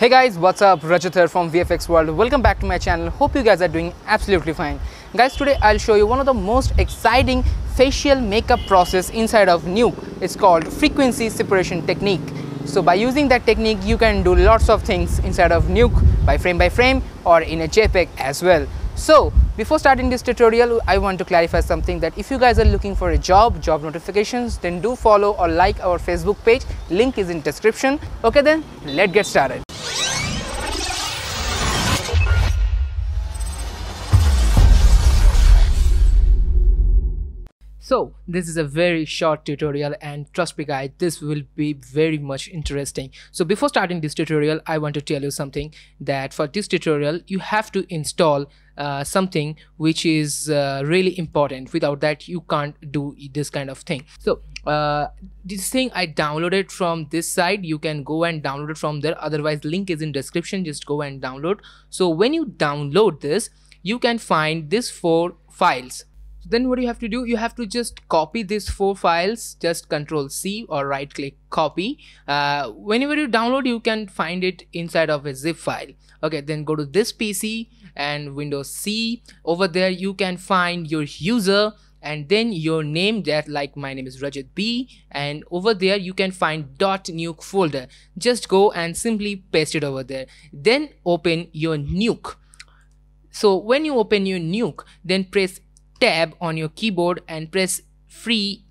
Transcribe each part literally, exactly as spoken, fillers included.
Hey guys, what's up? Rajat here from V F X World. Welcome back to my channel. Hope you guys are doing absolutely fine. Guys, today I'll show you one of the most exciting facial makeup process inside of Nuke. It's called frequency separation technique. So by using that technique, you can do lots of things inside of Nuke by frame by frame or in a JPEG as well. So before starting this tutorial, I want to clarify something that if you guys are looking for a job, job notifications, then do follow or like our Facebook page. Link is in description. Okay, then let's get started. So this is a very short tutorial, and trust me guys, this will be very much interesting. So before starting this tutorial, I want to tell you something that for this tutorial you have to install uh, something which is uh, really important. Without that you can't do this kind of thing. So uh, this thing I downloaded from this site. You can go and download it from there, otherwise link is in description. Just go and download. So when you download this, you can find these four files. Then what you have to do, you have to just copy these four files. Just control C or right click copy. Uh, whenever you download, you can find it inside of a zip file. Okay, then go to this P C and Windows C. Over there you can find your user and then your name, that like my name is Rajat B, and over there you can find .nuke folder. Just go and simply paste it over there. Then open your Nuke. So when you open your Nuke, then press Tab on your keyboard and press free.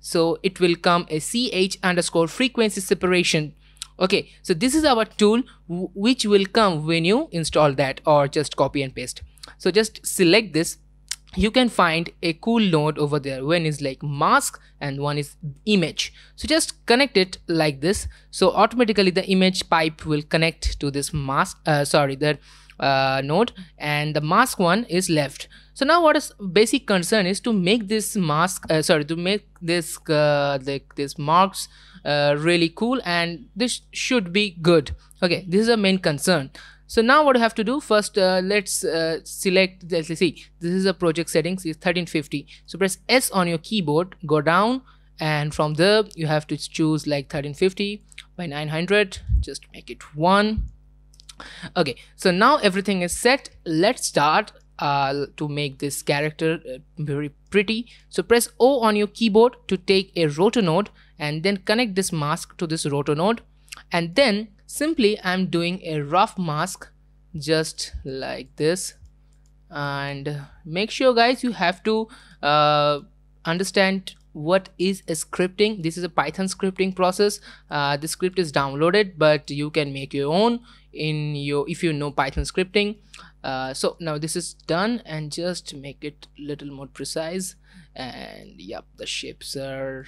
So it will come a ch underscore frequency separation. Okay, so this is our tool which will come when you install that or just copy and paste. So just select this. You can find a cool node over there. One is like mask and one is image. So just connect it like this. So automatically the image pipe will connect to this mask, uh, sorry, the uh, node, and the mask one is left. So now what is basic concern is to make this mask, uh, sorry, to make this uh, the, this marks uh, really cool, and this should be good. Okay, this is the main concern. So now what you have to do first, uh, let's uh, select, let's see, this is a project settings is thirteen fifty. So press S on your keyboard, go down, and from there you have to choose like thirteen fifty by nine hundred. Just make it one. Okay, so now everything is set. Let's start. Uh, to make this character uh, very pretty, so press O on your keyboard to take a roto node and then connect this mask to this roto node, and then simply I'm doing a rough mask just like this. And make sure guys you have to uh, understand what is a scripting. This is a Python scripting process. Uh, the script is downloaded, but you can make your own in your if you know Python scripting. Uh, so now this is done, and just make it little more precise. And yep, the shapes are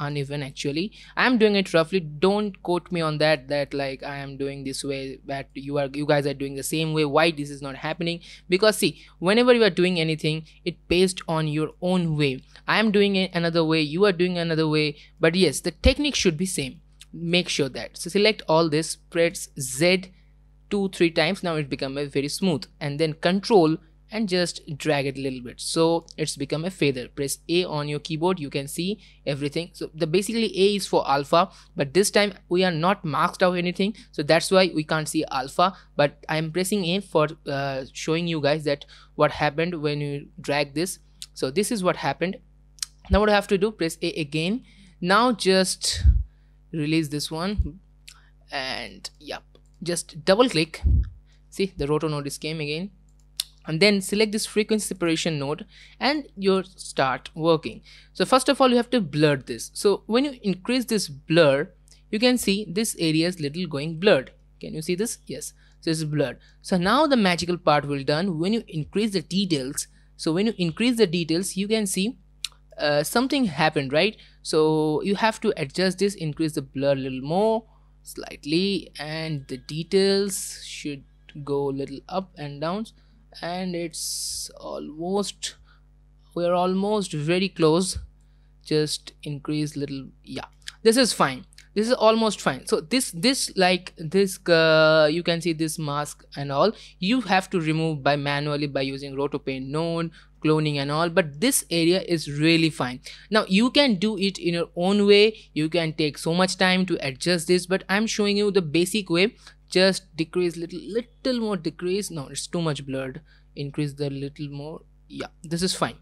uneven. Actually I'm doing it roughly, don't quote me on that that like I am doing this way, that you are you guys are doing the same way. Why this is not happening? Because see, whenever you are doing anything, it based on your own way. I am doing it another way, you are doing another way, but yes, the technique should be same. Make sure that. So select all this, press Z two three times, now it become a very smooth, and then control and just drag it a little bit, so it's become a feather. Press A on your keyboard, you can see everything. So the basically A is for alpha, but this time we are not maxed out anything, so that's why we can't see alpha. But I'm pressing A for uh, showing you guys that what happened when you drag this. So this is what happened. Now what I have to do, press A again. Now just release this one, and yep, just double click. See, the roto node is came again. And then select this frequency separation node and you start working. So first of all you have to blur this. So when you increase this blur, you can see this area is little going blurred. Can you see this? Yes, so this is blurred. So now the magical part will done when you increase the details. So when you increase the details, you can see uh, something happened, right? So you have to adjust this, increase the blur a little more slightly, and the details should go little up and down. And it's almost, we're almost very close. Just increase little. Yeah, this is fine, this is almost fine. So this this like this uh, you can see this mask and all, you have to remove by manually by using rotopaint node, cloning and all, but this area is really fine. Now you can do it in your own way, you can take so much time to adjust this, but I'm showing you the basic way. just decrease little little more decrease. No, it's too much blurred. Increase the little more. Yeah, this is fine.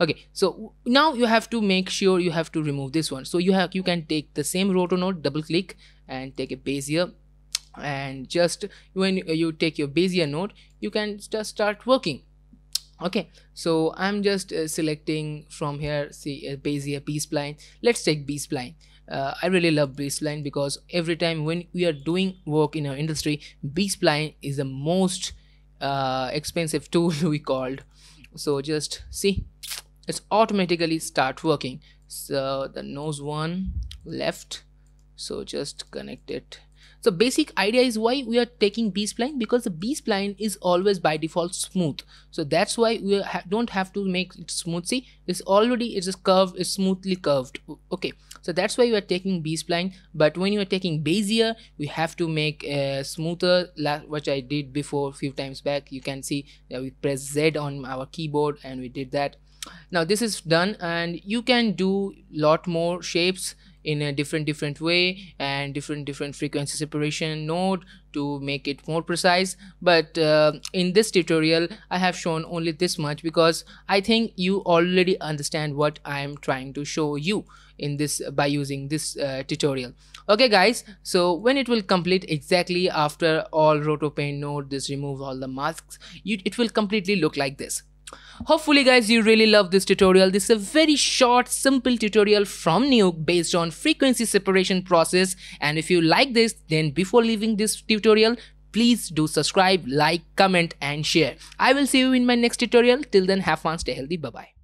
Okay, so now you have to make sure you have to remove this one. So you have you can take the same roto node, double click and take a Bezier, and just when you take your Bezier node you can just start working. Okay, so I'm just uh, selecting from here, see uh, Bezier B-spline. Let's take B-spline. Uh, I really love B-spline because every time when we are doing work in our industry, B-spline is the most uh, expensive tool we called. So just see, it's automatically start working. So the nose one left, so just connect it. So basic idea is why we are taking B-spline, because the B-spline is always by default smooth. So that's why we ha don't have to make it smooth. See, it's already it's just curved, it's smoothly curved. Okay, so that's why we are taking B-spline. But when you are taking Bezier, we have to make a smoother, which I did before a few times back. You can see that we press Z on our keyboard and we did that. Now this is done, and you can do lot more shapes in a different different way, and different different frequency separation node to make it more precise. But uh, in this tutorial I have shown only this much, because I think you already understand what I am trying to show you in this by using this uh, tutorial. Okay guys, so when it will complete exactly after all rotopaint node, this remove all the masks, you, it will completely look like this. Hopefully guys you really love this tutorial. This is a very short simple tutorial from Nuke based on frequency separation process, and if you like this, then before leaving this tutorial please do subscribe, like, comment and share. I will see you in my next tutorial. Till then, have fun, stay healthy, bye bye.